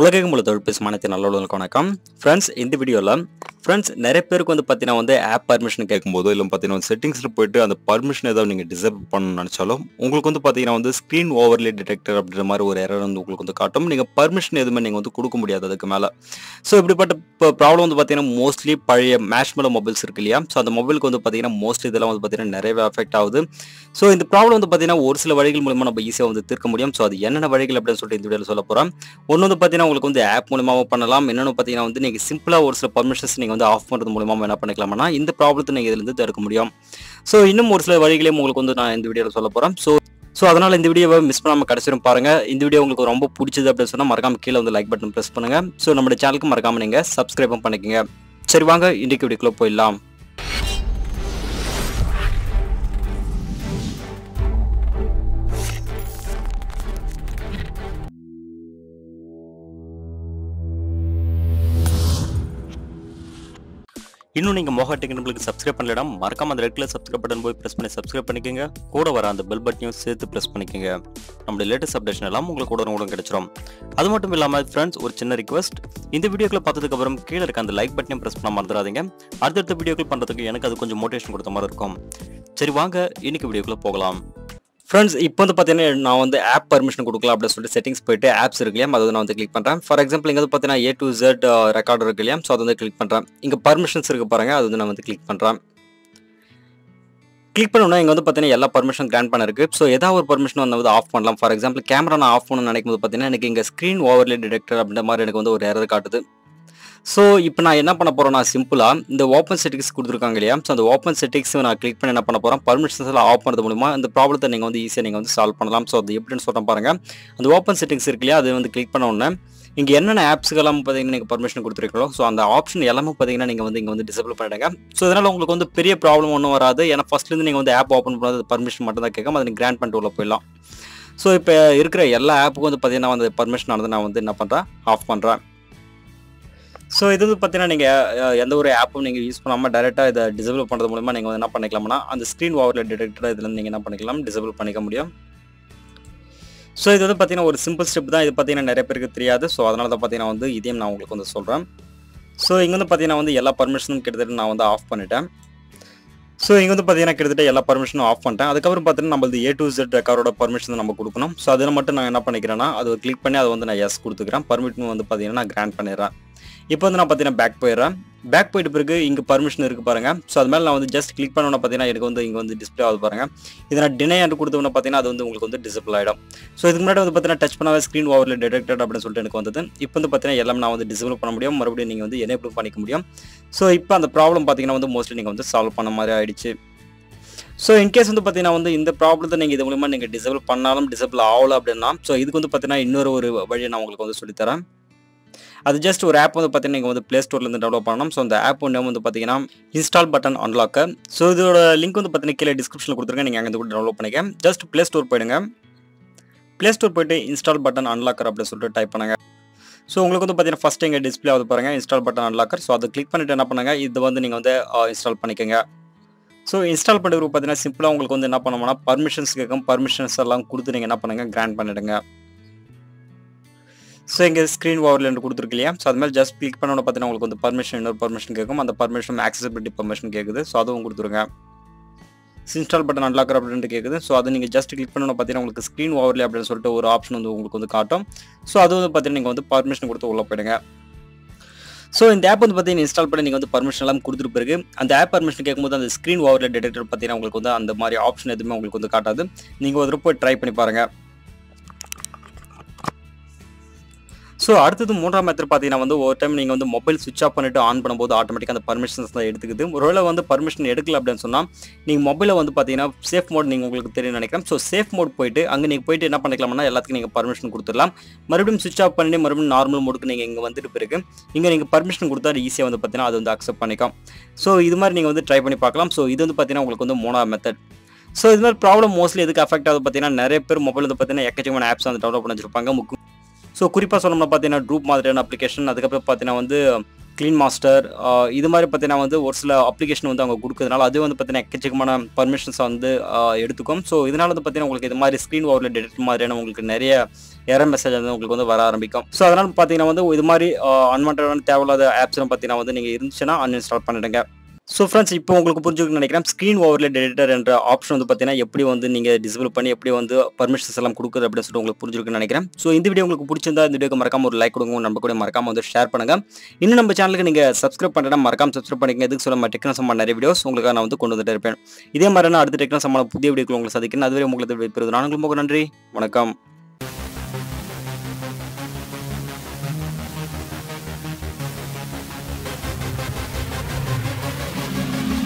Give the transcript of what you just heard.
உலகெங்கும் உள்ள தொழில்பேசுமானத்தின் நல்லவர்களுக்கு வணக்கம். ஃப்ரெண்ட்ஸ், இந்த வீடியோவில் ஃப்ரெண்ட்ஸ் நிறைய பேருக்கு வந்து பார்த்தீங்கன்னா வந்து ஆப் பர்மிஷன் கேட்கும்போது இல்லை பார்த்தீங்கன்னா செட்டிங்ஸில் போயிட்டு அந்த பர்மிஷன் ஏதாவது நீங்கள் டிசேபிள் பண்ணணும்னு நினச்சாலும் உங்களுக்கு வந்து பார்த்தீங்கன்னா வந்து ஸ்க்ரீன் ஓவர்லே டிடெக்டர் அப்படின்ற மாதிரி ஒரு எரர் வந்து உங்களுக்கு வந்து காட்டும். நீங்கள் பர்மிஷன் எதுவுமே நீங்கள் வந்து கொடுக்க முடியாது அதுக்கு மேலே. ஸோ இப்படிப்பட்ட இப்போ ப்ராப்ளம் வந்து பார்த்தீங்கன்னா மோஸ்ட்லி பழைய மேஷ்மேலோ மொபைல்ஸ் இருக்கு இல்லையா, ஸோ அந்த மொபைலுக்கு வந்து பார்த்தீங்கன்னா மோஸ்ட்லி இதெல்லாம் வந்து பார்த்தீங்கன்னா நிறையவே அஃபெக்ட் ஆகுது. ஸோ இந்த ப்ராப்ளம் வந்து பார்த்தீங்கன்னா ஒரு சில வழிகள் மூலமாக நம்ம ஈஸியாக வந்து தீர்க்க முடியும். ஸோ அது என்னென்ன வழிகள் அப்படின்னு சொல்லிட்டு இந்த வீடியோவில் சொல்ல போகிறோம். ஒன்று வந்து பார்த்தீங்கன்னா உங்களுக்கு வந்து ஆப் மூலமாக பண்ணலாம், இன்னொன்று பார்த்தீங்கன்னா வந்து நீங்கள் சிம்பிளாக ஒரு சில பர்மிஷன்ஸ் நீங்கள் வந்து ஆஃப் பண்ணுறது மூலமாக என்ன பண்ணிக்கலாம்னா இந்த ப்ராப்ளத்தை நீங்கள் இதிலிருந்து தடுக்க முடியும். ஸோ இன்னும் ஒரு சில வழிகளையும் உங்களுக்கு வந்து நான் இந்த வீடியோவில் சொல்ல போகிறேன். ஸோ அதனால் இந்த வீடியோவை மிஸ் பண்ணாமல் கடைசியும் பாருங்கள். இந்த வீடியோ உங்களுக்கு ரொம்ப பிடிச்சது அப்படின்னு சொன்னால் மறக்காமல் கீழே வந்து லைக் பட்டன் ப்ரெஸ் பண்ணுங்கள். ஸோ நம்மளோட சேனலுக்கு மறக்காமல் நீங்கள் சப்ஸ்கிரைபும் பண்ணிக்கோங்க. சரி வாங்க இன்றைக்கு வீடியோக்குள்ளே போயிடலாம். இன்னும் நீங்கள் மோகா டெக் நம்மளுக்கு சப்ஸ்கிரைப் பண்ணலனா மறக்காம அந்த ரெட் கலர் சப்ஸ்கிரைப் பட்டன் போய் ப்ரெஸ் பண்ணி சப்ஸ்கிரைப் பண்ணிக்கோங்க. கூட வர அந்த பெல் பட்டனையும் சேர்த்து ப்ரெஸ் பண்ணிக்கோங்க. நம்மளோட லேட்டஸ்ட் அப்டேஷன் எல்லாம் உங்களுக்கு கூட உங்களுக்கு கிடைச்சிடும். அது மட்டும் இல்லாமல் ஃப்ரெண்ட்ஸ், ஒரு சின்ன ரிக்வஸ்ட், இந்த வீடியோக்குள்ள பார்த்ததுக்கப்புறம் கீழே இருக்க அந்த லைக் பட்டனையும் ப்ரெஸ் பண்ண மறந்துடாதீங்க. அடுத்தடுத்த வீடியோக்கள் பண்ணுறதுக்கு எனக்கு அது கொஞ்சம் மோட்டிவேஷன் கொடுத்த மாதிரி இருக்கும். சரி வாங்க இன்னைக்கு வீடியோக்குள்ளே போகலாம். ஃப்ரெண்ட்ஸ், இப்போ வந்து பார்த்தீங்கன்னா நான் வந்து ஆப் பர்மிஷன் கொடுக்கலாம் அப்படின்னு சொல்லிட்டு செட்டிங்ஸ் போயிட்டு ஆப்ஸ் இருக்கு இல்லையா, அதை வந்து நான் வந்து கிளிக் பண்ணுறேன். ஃபார் எக்ஸாம்பிள் இங்கே வந்து பார்த்தீங்கன்னா A to Z ரெக்கார்டு இருக்கு இல்லையா, ஸோ அதை வந்து கிளிக் பண்ணுறேன். இங்கே பர்மிஷன்ஸ் இருக்கு பாருங்கள், அது வந்து நான் வந்து கிளிக் பண்ணுறேன். கிளிக் பண்ணோம்னா இங்கே வந்து பார்த்தீங்கன்னா எல்லா பர்மிஷன் கிராண்ட் பண்ணிருக்கு. ஸோ ஏதாவது ஒரு பர்மிஷன் வந்து ஆஃப் பண்ணலாம். ஃபார் எக்ஸாம்பிள் கேமரா நான் ஆஃப் பண்ணணும்னு நினைக்கும் போது பார்த்தீங்கன்னா எனக்கு இங்கே ஸ்க்ரீன் ஓவர்லே டிடெக்டர் அப்படின்ற மாதிரி எனக்கு வந்து ஒரு எரர் காட்டுது. ஸோ இப்போ நான் என்ன பண்ண போகிறேன்னா சிம்பிளாக இந்த ஓப்பன் செட்டிங்ஸ் கொடுத்துருக்காங்க இல்லையா, ஸோ அந்த ஓப்பன் செட்டிங்ஸ் நான் கிளிக் பண்ணி என்ன பண்ண போகிறேன், பர்மிஷன்ஸ் எல்லாம் ஆஃப் பண்ணுறது மூலமாக இந்த ப்ராப்ளத்தை நீங்கள் வந்து ஈஸியாக நீங்கள் வந்து சால்வ் பண்ணலாம். ஸோ அது எப்படின்னு சொல்கிறேன் பாருங்கள். அந்த ஓப்பன் செட்டிங்ஸ் இருக்கு இல்லையா, அது வந்து கிளிக் பண்ணோன்னே இங்கே என்னென்ன ஆப்ஸ்க்கெல்லாம் பார்த்தீங்கன்னா நீங்கள் பர்மிஷன் கொடுத்துருக்கீங்களோ, ஸோ அந்த ஆப்ஷன் எல்லாமே பார்த்தீங்கன்னா நீங்கள் வந்து இங்கே வந்து டிசபிள் பண்ணிடுங்க. ஸோ அதனால் உங்களுக்கு வந்து பெரிய ப்ராப்ளம் ஒன்றும் வராது. ஏன்னா ஃபஸ்ட்லேருந்து நீங்கள் வந்து ஆப் ஓப்பன் பண்ணாத பர்மிஷன் மட்டும் தான் கேட்கும், அதை நீங்கள் கிராண்ட் பண்ணிட்டு உள்ள போயிடலாம். ஸோ இப்போ இருக்கிற எல்லா ஆப்புக்கும் வந்து பார்த்தீங்கன்னா வந்து பர்மிஷன் ஆனது நான் வந்து என்ன பண்ணுறேன், ஆஃப் பண்ணுறேன். ஸோ இது வந்து பார்த்தீங்கன்னா நீங்கள் எந்த ஒரு ஆப்பும் நீங்கள் யூஸ் பண்ணாமல் டேரெக்டாக இதை டிசபிள் பண்ணுறது மூலமாக நீங்கள் வந்து என்ன பண்ணிக்கலாம்னா அந்த ஸ்க்ரீன் ஓவரில் டிடெக்டடாக இதில் நீங்கள் என்ன பண்ணிக்கலாம், டிசபிள் பண்ணிக்க முடியும். ஸோ இது வந்து பார்த்தீங்கன்னா ஒரு சிம்பிள் ஸ்டெப் தான். இது பார்த்தீங்கன்னா நிறைய பேருக்கு தெரியாது. ஸோ அதனால தான் பார்த்தீங்கன்னா வந்து இதையும் நான் உங்களுக்கு வந்து சொல்கிறேன். ஸோ இங்கே வந்து பார்த்தீங்கன்னா வந்து எல்லா பர்மிஷனும் கிட்டத்தட்ட நான் வந்து ஆஃப் பண்ணிட்டேன். ஸோ இங்கே வந்து பார்த்தீங்கன்னா கிட்டத்தட்ட எல்லா பர்மிஷனும் ஆஃப் பண்ணிட்டேன். அதுக்கப்புறம் பார்த்தீங்கன்னா நம்மளது A to Z ரெக்கார்டோட பர்மிஷன் நம்ம கொடுக்கணும். ஸோ அதில் மட்டும் நான் என்ன பண்ணிக்கிறேன்னா அது கிளிக் பண்ணி அதை வந்து நான் எஸ் கொடுத்துக்கிறேன். பர்மிட்னு வந்து பார்த்தீங்கன்னா நான் கிராண்ட் பண்ணிடுறேன். இப்போ வந்து நான் பார்த்தீங்கன்னா பேக் போயிடுறேன். பேக் போயிட்டு பிறகு இங்கே பர்மிஷன் இருக்குது பாருங்கள். ஸோ அது மேலே நான் வந்து ஜஸ்ட் கிளிக் பண்ணோன்னா பார்த்தீங்கன்னா எனக்கு வந்து இங்கே வந்து டிஸ்பிளே ஆகுது பாருங்கள். இதை நான் டினை என்று கொடுத்தோம்னா பார்த்தீங்கன்னா அது வந்து உங்களுக்கு வந்து டிசபிள் ஆகிடும். ஸோ இதுக்கு முன்னாடி வந்து பார்த்தீங்கன்னா டச் பண்ணாவே ஸ்க்ரீன் ஓவரில் டிடெக்டட் அப்படின்னு சொல்லிட்டு எனக்கு வந்தது. இப்போ வந்து பார்த்தீங்கன்னா எல்லாமே நான் வந்து டிசபிள் பண்ண முடியும், மறுபடியும் நீங்கள் வந்து எனேபிள் பண்ணிக்க முடியும். ஸோ இப்போ அந்த ப்ராப்ளம் பார்த்தீங்கன்னா வந்து மோஸ்ட்லி நீங்கள் வந்து சால்வ் பண்ண மாதிரி ஆகிடுச்சு. ஸோ இன்கேஸ் வந்து பார்த்தீங்கன்னா வந்து இந்த ப்ராப்ளத்தை நீங்கள் இது மூலமாக நீங்கள் டிசபிள் பண்ணாலும் டிசபிள் ஆகலை அப்படின்னா, ஸோ இதுக்கு வந்து பார்த்தீங்கன்னா இன்னொரு ஒரு வழியை நான் உங்களுக்கு வந்து சொல்லித்தரேன். அது ஜஸ்ட் ஒரு ஆப் வந்து பார்த்தீங்கன்னா நீங்கள் வந்து ப்ளே ஸ்டோர்லேருந்து டவுன்லோட் பண்ணணும். ஸோ அந்த ஆப் நேம் வந்து பார்த்தீங்கன்னா இன்ஸ்டால் பட்டன் அன்லாக்கர். ஸோ இதோட லிங்க் வந்து பார்த்தீங்கன்னா கீழே டிஸ்கிரிப்ஷனில் கொடுத்துருக்கேன், நீங்கள் அங்கே கூட டவுன்லோட் பண்ணிக்க. ஜஸ்ட் ப்ளே ஸ்டோர் போயிடுங்க. ப்ளே ஸ்டோர் போய்ட்டு இன்ஸ்டால் பட்டன் அன்லாக்கர் அப்படின்னு சொல்லிட்டு டைப் பண்ணுங்க. ஸோ உங்களுக்கு வந்து பார்த்தீங்கன்னா ஃபஸ்ட் இங்கே டிஸ்பிளே ஆகுது பாருங்கள், இன்ஸ்டால் பட்டன் அன்லாக்கர். ஸோ அதை கிளிக் பண்ணிட்டு என்ன பண்ணுங்க, இது வந்து நீங்கள் வந்து இன்ஸ்டால் பண்ணிக்கோங்க. ஸோ இன்ஸ்டால் பண்ணுறது பார்த்தீங்கன்னா சிம்பிளாக உங்களுக்கு வந்து என்ன பண்ணோம்னா பர்மிஷன்ஸ் கேட்கும். பர்மிஷன்ஸ் எல்லாம் கொடுத்து நீங்கள் என்ன பண்ணுங்க, கிராண்ட் பண்ணிடுங்க. ஸோ இங்கே ஸ்க்ரீன் ஓவரில் என்று கொடுத்துருக்கு இல்லையா, ஸோ அது மாதிரி ஜஸ்ட் கிளிக் பண்ணோன்னு பார்த்தீங்கன்னா உங்களுக்கு வந்து பர்மிஷன் இன்னொரு பர்மிஷன் கேட்கும். அந்த பர்மிஷன் ஆக்சஸபிலிட்டி பர்மிஷன் கேட்குது. ஸோ அதுவும் கொடுத்துருங்க. இன்ஸ்டால் பட்டன் அன்லாக்கர் அப்படின்ட்டு கேட்குது. ஸோ அது நீங்கள் ஜஸ்ட் கிளிக் பண்ணோன்னு பார்த்தீங்கன்னா உங்களுக்கு ஸ்க்ரீன் ஓவரில் அப்படின்னு சொல்லிட்டு ஒரு ஆப்ஷன் வந்து உங்களுக்கு வந்து காட்டும். ஸோ அது வந்து பார்த்தீங்கன்னா நீங்கள் வந்து பர்மிஷன் கொடுத்து உள்ள போயிடுங்க. ஸோ இந்த ஆப் வந்து பார்த்தீங்கன்னா இன்ஸ்டால் பண்ணி நீங்கள் வந்து பர்மிஷன் எல்லாம் கொடுத்துட்டு பிறகு அந்த ஆப் பர்மிஷன் கேட்கும்போது அந்த ஸ்க்ரீன் ஓவரில் டிடெக்டர் பார்த்தீங்கன்னா உங்களுக்கு வந்து அந்த மாதிரி ஆப்ஷன் எதுவுமே உங்களுக்கு வந்து காட்டாது. நீங்கள் ஒரு போய் ட்ரை பண்ணி பாருங்கள். ஸோ அடுத்தது மூன்றாம் மெத்தட் பார்த்தீங்கன்னா வந்து ஒரு டைம் நீங்கள் வந்து மொபைல் ஸ்விட்ச் ஆஃப் பண்ணிட்டு ஆன் பண்ணும்போது ஆட்டோமேட்டிக்காக அந்த பர்மிஷன்ஸ் தான் எடுத்துக்குது. ஒருவேளை வந்து பர்மிஷன் எடுக்கல அப்படின்னு சொன்னால் நீங்கள் மொபைலில் வந்து பார்த்தீங்கன்னா சேஃப் மோட் நீங்கள் உங்களுக்கு தெரியும் நினைக்கிறேன். ஸோ சேஃப் மோட் போய்ட்டு அங்கே நீங்கள் போய்ட்டு என்ன பண்ணிக்கலாம்னா எல்லாத்துக்கும் நீங்கள் பர்மிஷன் கொடுத்துடலாம். மறுபடியும் ஸ்விட்ச் ஆஃப் பண்ணிட்டு மறுபடியும் நார்மல் மோடுக்கு நீங்கள் இங்கே வந்துட்டு பிறகு இங்கே நீங்கள் பர்மிஷன் கொடுத்தா ஈஸியாக வந்து பார்த்தீங்கன்னா அது வந்து அக்செப்ட் பண்ணிக்கும். ஸோ இது மாதிரி நீங்கள் வந்து ட்ரை பண்ணி பார்க்கலாம். ஸோ இது வந்து பார்த்தீங்கன்னா உங்களுக்கு வந்து மூணாவது மெத்தட். ஸோ இது மாதிரி ப்ராப்ளம் மோஸ்ட்லி எதுக்கு அஃபெக்ட் ஆகுது பார்த்தீங்கன்னா நிறைய பேர் மொபைல் வந்து பார்த்தீங்கன்னா எக்கச்சக்கமான ஆப்ஸ் வந்து டவுன்லோட் பண்ணி வச்சிருப்பாங்க. ஸோ குறிப்பாக சொன்னோம்னா பார்த்தீங்கன்னா ட்ரூப் மாதிரியான அப்ளிகேஷன், அதுக்கப்புறம் பார்த்தீங்கன்னா வந்து Clean Master, either Marapatana, what's the application on the good Kanala, the Patana Kachimana permissions on the Educum. So, either another Patana will get my screen or detect my error message and the Vara and become. So, Adan Patina, with Mari, unwanted table of the apps and Patina, uninstall Panatanga. So friends, இப்போ உங்களுக்கு புரிஞ்சிருக்கும்னு நினைக்கிறேன். Screen Overlay Editor என்ற option வந்து பாத்தீனா எப்படி வந்து நீங்க டிசேபிள் பண்ணி எப்படி வந்து permissions எல்லாம் கொடுக்குது அப்படினு சொல்லி உங்களுக்கு புரிஞ்சிருக்கும்னு நினைக்கிறேன். சோ இந்த வீடியோ உங்களுக்கு பிடிச்சிருந்தா இந்த வீடியோக்கு மறக்காம ஒரு லைக் கொடுங்க. நம்ம கூட மறக்காம வந்து ஷேர் பண்ணுங்க. இன்னும் நம்ம சேனலுக்கு நீங்க subscribe பண்ணலனா மறக்காம subscribe பண்ணிக்கங்க. இதுக்கு சொல்லாம டெக்னா சம்பந்தமான நிறைய வீடியோஸ் உங்களுக்கு நான் வந்து கொண்டு வந்துட்டே இருப்பேன். இதே மாதிரி நான் அடுத்த டெக்னா சம்பந்தமான புதிய வீடியோக்களை உங்களுக்கு சந்திக்கிறேன். அதுவரை உங்களுக்கு விடைபெறுகிறேன். நன்றி. வணக்கம்.